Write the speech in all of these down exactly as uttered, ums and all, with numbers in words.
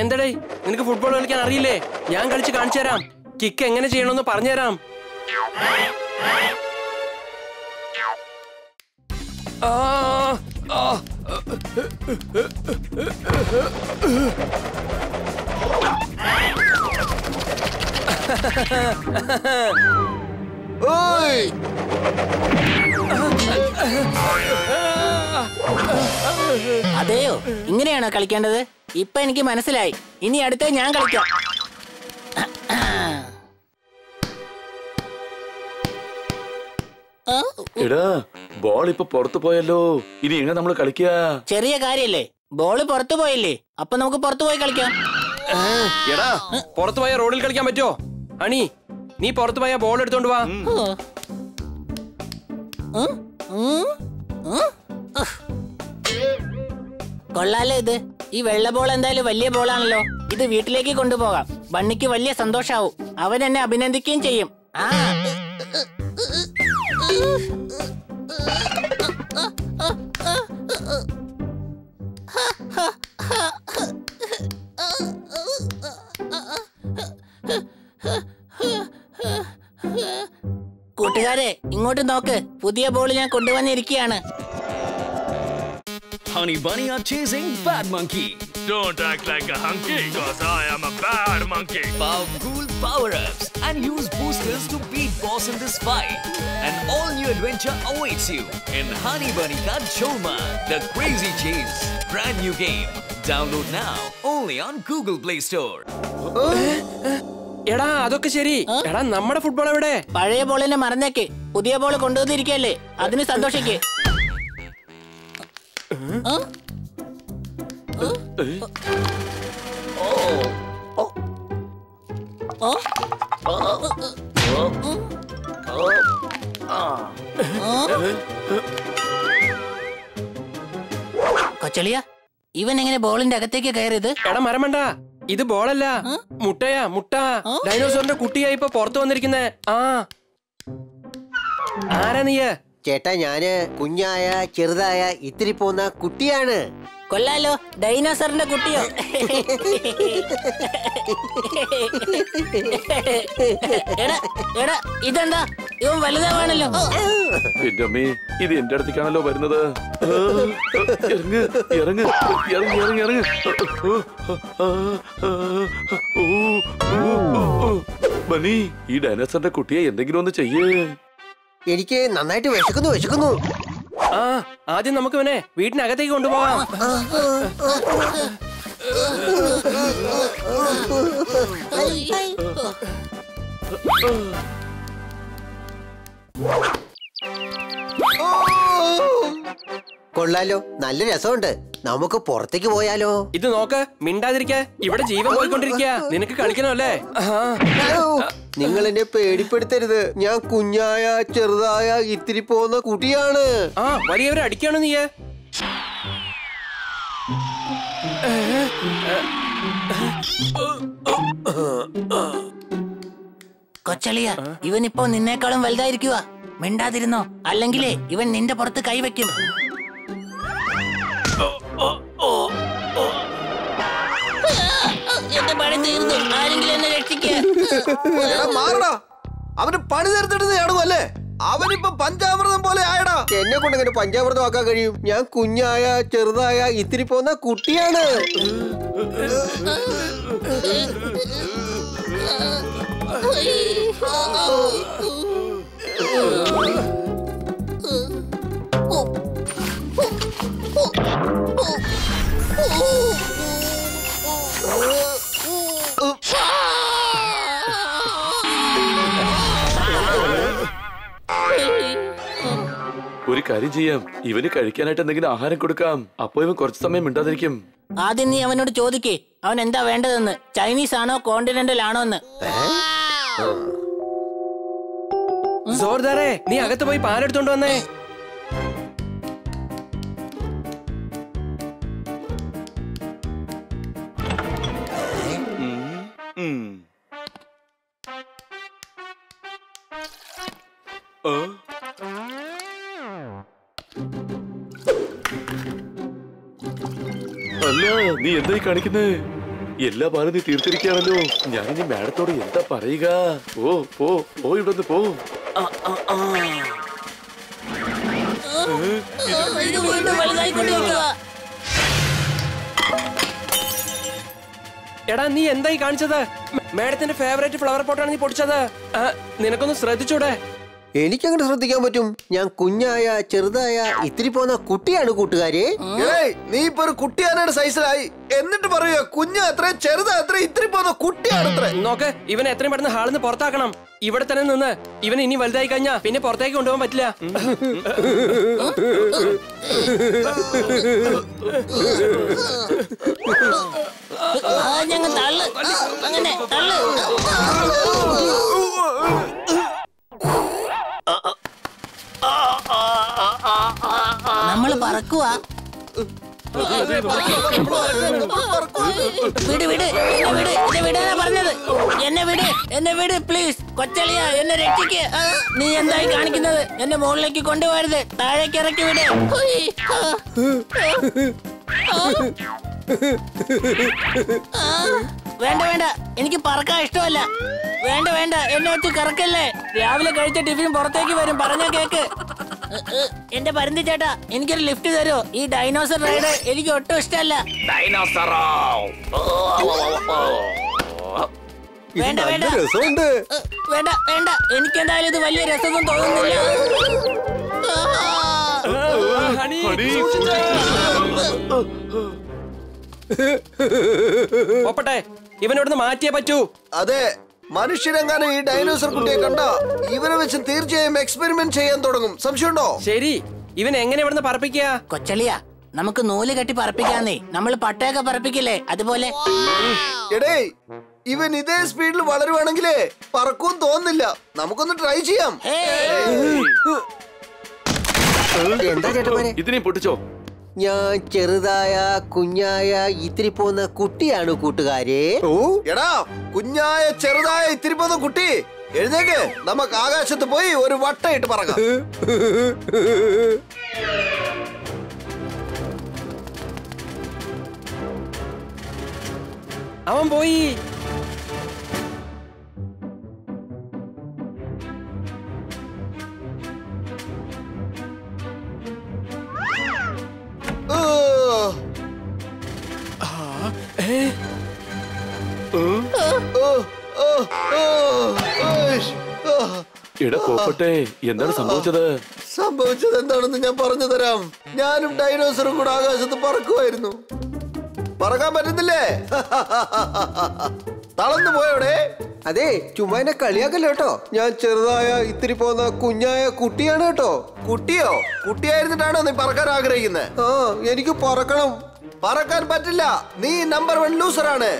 എന്തടേ നിനക്ക് ഫുട്ബോൾ കളിക്കാൻ അറിയില്ലേ? ഞാൻ കളിച്ച് കാണിച്ചു തരാം. കിക്ക് എങ്ങനെ ചെയ്യണമെന്ന് പറഞ്ഞുതരാം. Ah! Ah! Oi! അതെയോ, ഇങ്ങനെയാണോ കളിക്കേണ്ടത്? ഇപ്പൊ എനിക്ക് മനസ്സിലായി. ഇനി അടുത്ത ഞാൻ കളിക്കാം. എടാ, ബോൾ ഇപ്പൊ പുറത്തു പോയല്ലോ. ഇനി എങ്ങനെ നമ്മള് കളിക്കുക? ചെറിയ കാര്യല്ലേ, ബോള് പുറത്തു പോയില്ലേ? അപ്പൊ നമുക്ക് പുറത്തു പോയി കളിക്കാം. എടാ, പുറത്തു പോയ റോഡിൽ കളിക്കാൻ പറ്റോ? അണി, നീ പുറത്തു പോയ ബോൾ എടുത്തോണ്ട് വാ. കൊള്ളാലോ, ഇത് ഈ വെള്ള ബോൾ എന്തായാലും വലിയ ബോളാണല്ലോ. ഇത് വീട്ടിലേക്ക് കൊണ്ടുപോകാം. ബണ്ണിക്ക് വലിയ സന്തോഷാവും. അവൻ എന്നെ അഭിനന്ദിക്കുകയും ചെയ്യും. ആ കൂട്ടുകാരെ, ഇങ്ങോട്ട് നോക്ക്. പുതിയ ബോൾ ഞാൻ കൊണ്ടുവന്നിരിക്കുകയാണ്. Honey Bunny are chasing bad monkey. Don't act like a hunky, cause I am a bad monkey. Powerful power-ups and use boosters to beat boss in this fight. An all new adventure awaits you in Honey Bunny Ka Jholmaal, the crazy chase. Brand new game. Download now only on Google Play Store. എടാ അതൊക്കെ ശരി. എടാ നമ്മുടെ football എവിടെ? പഴയ ബോളിനെ മറന്നേക്ക്. പുതിയ ball കൊണ്ടുവന്നിരിക്കല്ലേ, അതിന് സന്തോഷിക്ക്. കൊച്ചളിയ, ഇവൻ എങ്ങനെ ബോളിന്റെ അകത്തേക്ക് കയറിയത്? എടാ മരമണ്ട, ഇത് ബോളല്ല, മുട്ടയാ. മുട്ട ഡൈനോസോറിന്റെ കുട്ടിയായി ഇപ്പൊ പുറത്തു വന്നിരിക്കുന്നേ. ആ ആരാ നീ? ചേട്ടാ, ഞാന് കുഞ്ഞായ ചെറുതായ ഇത്തിരി പോന്ന കുട്ടിയാണ്. കൊള്ളാലോ, ഡൈനോസറിന്റെ കുട്ടിയോ? എടാ എടാ, ഇതെന്താ ഇവൻ വലുതാവാണല്ലോ. എന്റെ അമ്മേ, ഇത് എന്റെ അടുത്തേക്കാണല്ലോ വരുന്നത്. ഇറങ്ങ് ഇറങ്ങ് ഇറങ്ങി ഇറങ്ങി ഇറങ്ങ്. ബനി, ഈ ഡൈനോസറിന്റെ കുട്ടിയെ എന്തെങ്കിലും ഒന്ന് ചെയ്യേ. എനിക്ക് നന്നായിട്ട് വിശക്കുന്നു വിശക്കുന്നു. ആ, ആദ്യം നമുക്ക് ഇവനെ വീട്ടിനകത്തേക്ക് കൊണ്ടുപോകാം. കൊള്ളാലോ, നല്ല രസമുണ്ട്. നമുക്ക് പുറത്തേക്ക് പോയാലോ? ഇത് നോക്ക്, മിണ്ടാതിരിക്കാ. ഇവിടെ ജീവൻ പോയിക്കൊണ്ടിരിക്കുക. നിനക്ക് കളിക്കണമല്ലേ? നിങ്ങൾ എന്നെ പേടിപ്പെടുത്തരുത്. ഞാൻ കുഞ്ഞായ ചെറുതായ ഇത്തിരി പോകുന്ന കുട്ടിയാണ്. ആ, വലിയവരെ അടിക്കാണോ നീ? കൊച്ചളിയ, ഇവനിപ്പോ നിന്നേക്കാളും വലുതായിരിക്കുക. മിണ്ടാതിരുന്നോ, അല്ലെങ്കിലേ ഇവൻ നിന്റെ പുറത്ത് കൈവയ്ക്കും. എന്റെ പണി തീർന്നു, ആരെങ്കിലും എന്നെ രക്ഷിക്കാൻ. അവന് പണി തീർത്തിടുന്നല്ലേ? അവനിപ്പോ പഞ്ചാമൃതം പോലെ ആയടാ. എന്നെ കൊണ്ട് ഇങ്ങനെ പഞ്ചാമൃതം ആക്കാൻ കഴിയും? ഞാൻ കുഞ്ഞായ ചെറുതായ ഇത്തിരി പോന്ന കുട്ടിയാണ്. ഒരു കാര്യം ചെയ്യാം, ഇവന് കഴിക്കാനായിട്ട് എന്തെങ്കിലും ആഹാരം കൊടുക്കാം. അപ്പൊ ഇവൻ കുറച്ചു സമയം മിണ്ടാതിരിക്കും. ആദ്യം നീ അവനോട് ചോദിക്കേ, അവൻ എന്താ വേണ്ടതെന്ന്. ചൈനീസ് ആണോ കോണ്ടിനെന്റൽ ആണോ എന്ന്. നീ അകത്ത് പോയി പാലെടുത്തോണ്ട് വന്നേ. Uh-oh. Allah, ni yenda I kanikine. Yella baru ni tirtirikya melu. Yani ni mad thoru yenda parega. Oh, oh, oh, ibu tu po. Ah, ah, ah. Ini mana malai kanika? Eda ni yenda I kanicada. Mad tene favorite flower pot ani potchada. Ah, ni nak kono seradu coda. Ini kenapa seradikan macam? Yang kunya ya, cerda ya, itri pona kuti anu kutegari. Hey, ni per kuti anu size lai. Ennet baru ya kunya atre, cerda atre, itri pona kuti anu atre. Noke, even atre mana hal anu porta kanam. Ibar tanen nuna, even ini valdai kanya, pine porta ikon doa matila. Ah, jangan talu, panganeh talu. നമ്മൾ പറക്കുക വിട് വിട് എന്നെ വിട് എന്നെ വിടാനാ പറഞ്ഞത് എന്നെ വിട് എന്നെ വിട് പ്ലീസ് കൊച്ചളിയാ എന്നെ രക്ഷിക്ക് നീ എന്തായി കാണിക്കുന്നത് എന്നെ മുകളിലേക്ക് കൊണ്ടുപോകരുത് താഴേക്ക് ഇറക്കി വിട് വേണ്ട വേണ്ട എനിക്ക് പറക്കാൻ ഇഷ്ടമല്ല വേണ്ട വേണ്ട എന്നെ വെച്ച് കറക്കല്ലേ രാവിലെ കഴിച്ച ടിഫിൻ പുറത്തേക്ക് വരും പറഞ്ഞ കേക്ക് എന്റെ പരുന്തി ചേട്ടാ എനിക്കൊരു ലിഫ്റ്റ് തരുമോ ഈ ഡൈനോസർ റൈഡ് എനിക്ക് ഒട്ടും ഇഷ്ടമല്ല ഡൈനോസറോ വേണ്ട വേണ്ട വേണ്ട വേണ്ട എനിക്ക് എന്തായാലും ഇത് വലിയ രസമൊന്നും തോന്നുന്നില്ല ഇവനോടൊന്ന് മാറ്റിയേ പറ്റൂ അതെ മനുഷ്യരെങ്ങാനും ഈ ഡൈനോസർ കുട്ടിയെ കണ്ട ഇവനെ വെച്ച് തീർച്ചയായും എക്സ്പെരിമെന്റ് ചെയ്യാൻ തുടങ്ങും സംശയമുണ്ടോ ശരി ഇവൻ എങ്ങനെ ഇവിടുന്ന് പറപ്പിക്കുക കൊച്ചളിയാ നമുക്ക് നൂല് കെട്ടി പറപ്പിക്കാന്നേ നമ്മൾ പട്ടയൊക്കെ പറപ്പിക്കില്ലേ അതുപോലെ എടേ ഇവൻ ഇതേ സ്പീഡിൽ വളരുവാണെങ്കിലേ പറക്കും തോന്നില്ല നമുക്കൊന്ന് ട്രൈ ചെയ്യാം ഇതിനെ പൊട്ടിച്ചോ ഞാൻ ചെറുതായ കുഞ്ഞായ ഇത്തിരി പോന്ന കുട്ടിയാണ് കൂട്ടുകാരെ എടാ കുഞ്ഞായ ചെറുതായ ഇത്തിരി പോന്ന കുട്ടി എഴുന്നേക്ക് നമുക്ക് ആകാശത്ത് പോയി ഒരു വട്ടയിട്ട് പറക്കാം അവൻ പോയി െ എന്താണ് സംഭവിച്ചത് സംഭവിച്ചത് എന്താണെന്ന് ഞാൻ പറഞ്ഞു തരാം ഞാനും ഡൈനോസറും കൂടെ ആകാശത്ത് പറക്കുമായിരുന്നു പറക്കാൻ പറ്റുന്നില്ലേ തളന്നു പോയോടെ അതെ ചുമ്മാ എന്നെ കളിയാക്കല്ലോ കേട്ടോ ഞാൻ ചെറുതായ ഇത്തിരി പോന്ന കുഞ്ഞായ കുട്ടിയാണ് കേട്ടോ കുട്ടിയോ കുട്ടിയായിരുന്നിട്ടാണോ നീ പറക്കാൻ ആഗ്രഹിക്കുന്നത് ആ എനിക്ക് പറക്കണം പറക്കാൻ പറ്റില്ല നീ നമ്പർ വൺ ലൂസറാണ്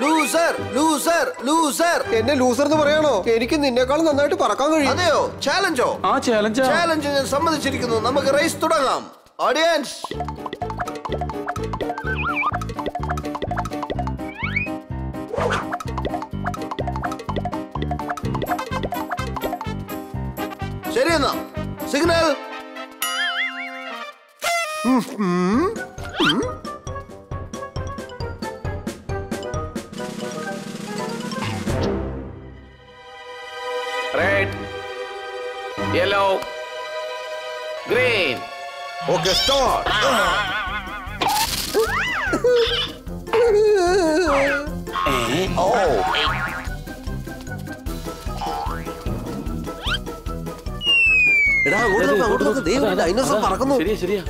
ലൂസർ ലൂസർ ലൂസർ എന്നെ ലൂസർ എന്ന് പറയണോ എനിക്ക് നിന്നെക്കാളും നന്നായിട്ട് പറക്കാൻ കഴിയും അതെയോ ചാലഞ്ചോ ആ ചാലഞ്ച് ചാലഞ്ച് ഞാൻ സമ്മതിച്ചിരിക്കുന്നു നമുക്ക് റേസ് തുടങ്ങാം ഓഡിയൻസ് ശരിയെന്നാ signal Yellow, green. Okay, start. eh? Oh. Eda, go to the go to the. They are dinosaurs. Parakam. Seriya, seriya.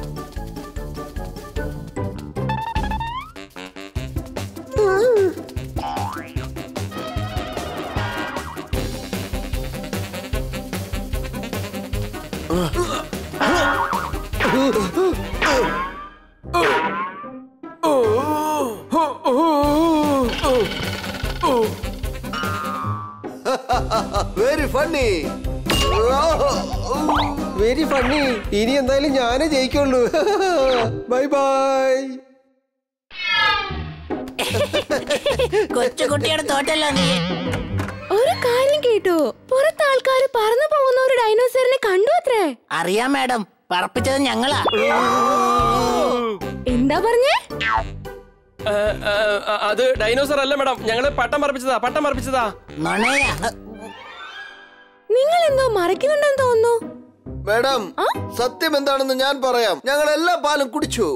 Very funny very funny ഇനി എന്തായാലും ഞാനേ ജയിക്കുള്ളൂ ബൈ ബൈ കൊച്ചുകുട്ടിയുടെ തോട്ടല്ലോ നീ ഓ ഒരു കാര്യം കേട്ടോ, പുറത്ത് ആൾക്കാർ പറന്നു പോകുന്ന ഒരു ഡൈനോസറിനെ കണ്ടു അത്രേ. അറിയാം മാഡം, പറപ്പിച്ചത് ഞങ്ങളാ. എന്താ പറഞ്ഞേ? അത് ഡൈനോസർ അല്ല മാഡം, ഞങ്ങളെ പട്ടം പറപ്പിച്ചതാ, പട്ടം പറപ്പിച്ചതാ. നിങ്ങൾ എന്തോ മറക്കുന്നുണ്ടെന്ന് തോന്നുന്നു. മാഡം സത്യം എന്താണെന്ന് ഞാൻ പറയാം. ഞങ്ങൾ എല്ലാ പാലും കുടിച്ചു.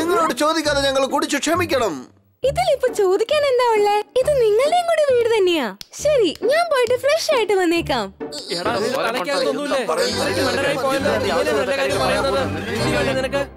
നിങ്ങളോട് ചോദിക്കാതെ ഞങ്ങൾ കുടിച്ചു, ക്ഷമിക്കണം. ഇതിലിപ്പോ ചോദിക്കാൻ എന്താ ഉള്ളേ? ഇത് നിങ്ങളുടെയും കൂടി വീട് തന്നെയാ. ശരി, ഞാൻ പോയിട്ട് ഫ്രഷ് ആയിട്ട് വന്നേക്കാം. എടാ, അനക്കതൊന്നുമില്ല.